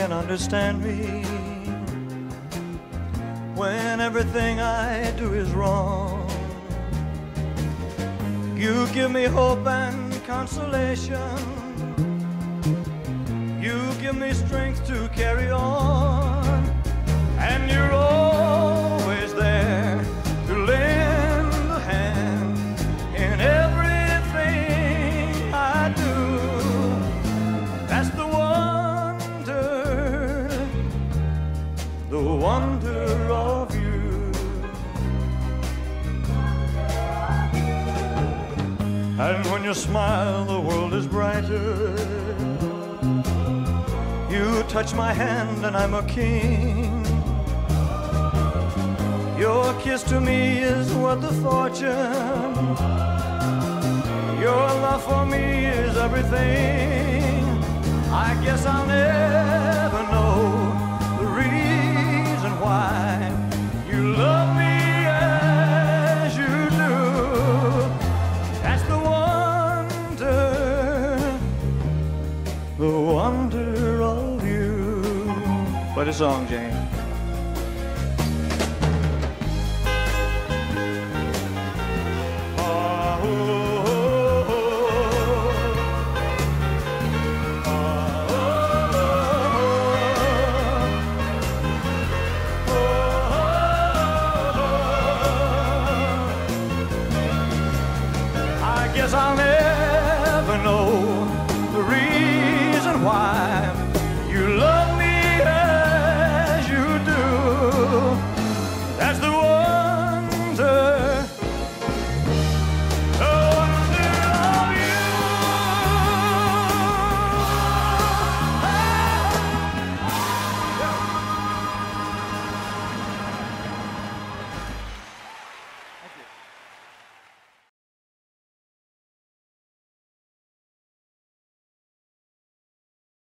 can understand me when everything I do is wrong. You give me hope and consolation. You give me strength to carry on. And you're always there to lend a hand in everything I do. That's the wonder, the wonder of you. And when you smile, the world is brighter. You touch my hand and I'm a king. Your kiss to me is worth a fortune. Your love for me is everything. I guess I'll never know the reason why you love me. The wonder of you. What a song, Jane. I guess I'll never know the reason why you love me as you do. That's the wonder, the wonder of you. Thank you.